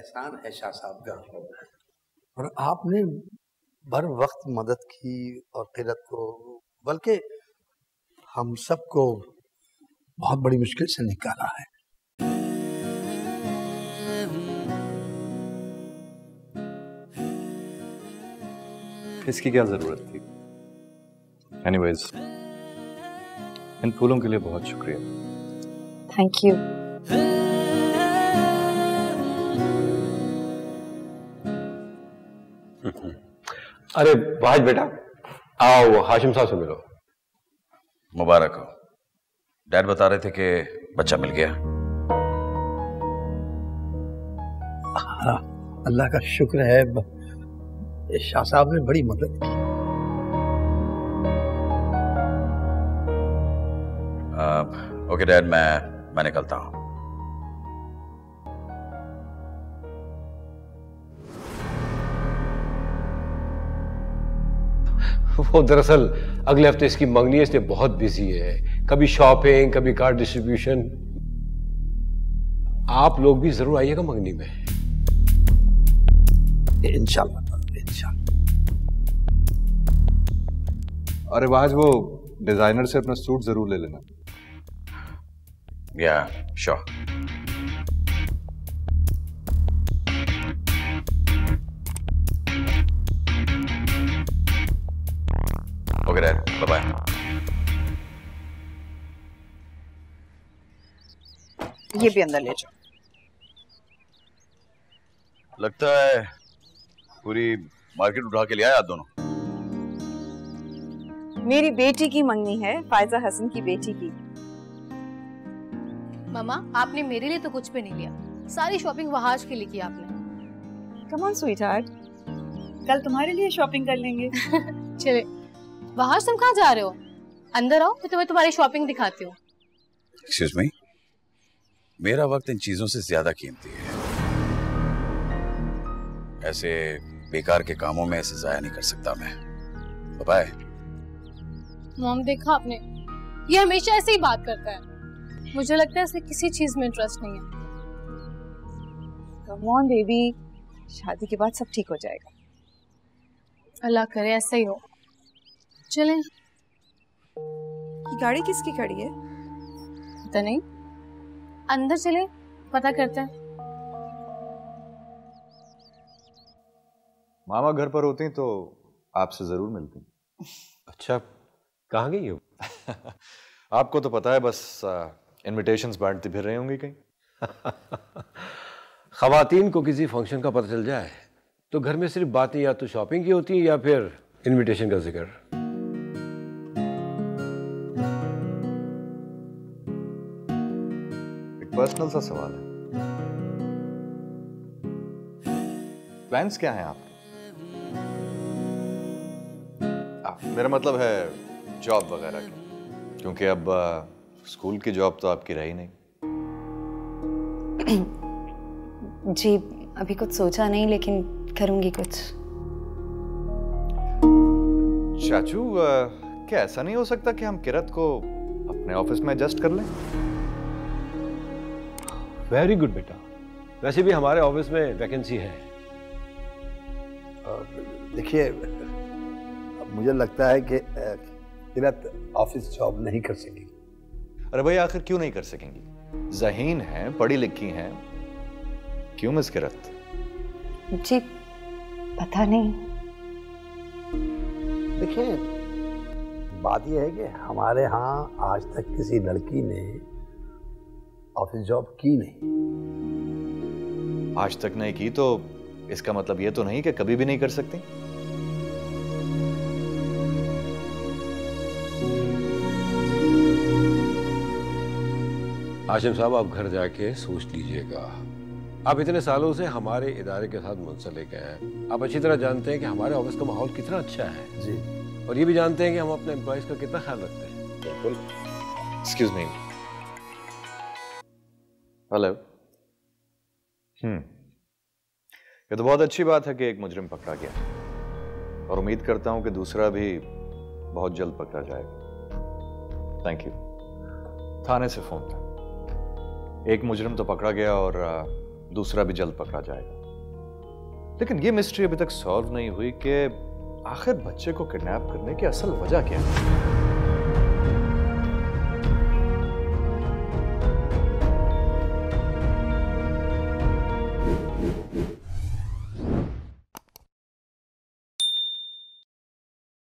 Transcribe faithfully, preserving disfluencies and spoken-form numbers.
एहसान है शाह साहब का, और आपने भर वक्त मदद की और क़िरत को, बल्कि हम सबको बहुत बड़ी मुश्किल से निकाला है। इसकी क्या जरूरत थी? एनीवेज, इन फूलों के लिए बहुत शुक्रिया। Thank you. अरे वाहिद बेटा, आओ हाशिम साहब से मिलो। मुबारक हो। डैड बता रहे थे कि बच्चा मिल गया। हाँ, अल्लाह का शुक्र है, शाह साहब ने बड़ी मदद की। ओके okay, डैड, मैं मैं निकलता हूं। वो दरअसल अगले हफ्ते इसकी मंगनी है, इसलिए बहुत बिजी है, कभी शॉपिंग कभी कार्ड डिस्ट्रीब्यूशन। आप लोग भी जरूर आइएगा मंगनी में, इंशाल्लाह। और आज वो डिजाइनर से अपना सूट जरूर ले लेना। या sure. Okay dad, bye bye. ये भी अंदर ले जाओ। लगता है पूरी मार्केट उठा के ले आया दोनों। मेरी बेटी की मंगनी है, फायजा हसन की बेटी की। मामा, आपने मेरे लिए तो कुछ भी नहीं लिया, सारी शॉपिंग वहाज के लिए की आपने। कम ऑन स्वीटहार्ट, कल तुम्हारे लिए शॉपिंग कर लेंगे। चले वहाज, तुम कहाँ जा रहे हो? अंदर आओ, मैं तुम्हें तुम्हारी शॉपिंग दिखाती हूँ। एक्सक्यूज मी, मेरा वक्त इन चीजों से ज्यादा कीमती है, ऐसे बेकार के कामों में ऐसे जाया नहीं कर सकता मैं। बाय। मॉम, देखा आपने, ये हमेशा ऐसे ही बात करता है, मुझे लगता है इसे किसी चीज में इंटरेस्ट नहीं है। कम ऑन बेबी, शादी के बाद सब ठीक हो जाएगा। अल्लाह करे ऐसा ही हो। चलें। ये गाड़ी किसकी खड़ी है? पता नहीं, अंदर चलें पता करते हैं। मामा घर पर होती तो आपसे जरूर मिलती। अच्छा, कहाँ गई हो? आपको तो पता है, बस इनविटेशंस बांटती फिर रही होंगी कहीं। खवातीन को किसी फंक्शन का पता चल जाए तो घर में सिर्फ बातें या तो शॉपिंग की होती हैं या फिर इनविटेशन का जिक्र। एक पर्सनल सा सवाल है, प्लान्स क्या हैं आपके? आ, मेरा मतलब है जॉब वगैरह की, क्योंकि अब आ, स्कूल की जॉब तो आपकी रही नहीं। जी अभी कुछ सोचा नहीं, लेकिन करूंगी कुछ। चाचू, आ, क्या ऐसा नहीं हो सकता कि हम किरत को अपने ऑफिस में एडजस्ट कर लें? वेरी गुड बेटा, वैसे भी हमारे ऑफिस में वैकेंसी है। देखिए, मुझे लगता है कि आ, क़िरत ऑफिस जॉब नहीं कर सकेंगी। अरे भाई, आखिर क्यों नहीं कर सकेंगी? ज़हीन हैं, पढ़ी लिखी हैं, क्यों मिस क़िरत? जी पता नहीं। देखिए, बात यह है कि हमारे यहाँ आज तक किसी लड़की ने ऑफिस जॉब की नहीं। आज तक नहीं की तो इसका मतलब ये तो नहीं कि कभी भी नहीं कर सकती। हाशिम साहब, आप घर जाके सोच लीजिएगा। आप इतने सालों से हमारे इदारे के साथ मुंसलिक हैं, आप अच्छी तरह जानते हैं कि हमारे ऑफिस का माहौल कितना अच्छा है। जी। और ये भी जानते हैं कि हम अपने एम्प्लॉइज का कितना ख्याल रखते हैं। बिल्कुल। Excuse me. हेलो। हम्म, ये तो बहुत अच्छी बात है कि एक मुजरिम पकड़ा गया, और उम्मीद करता हूँ कि दूसरा भी बहुत जल्द पकड़ा जाएगा। Thank you. थाने से फोन था, एक मुजरिम तो पकड़ा गया और दूसरा भी जल्द पकड़ा जाएगा। लेकिन ये मिस्ट्री अभी तक सॉल्व नहीं हुई कि आखिर बच्चे को किडनैप करने की असल वजह क्या है।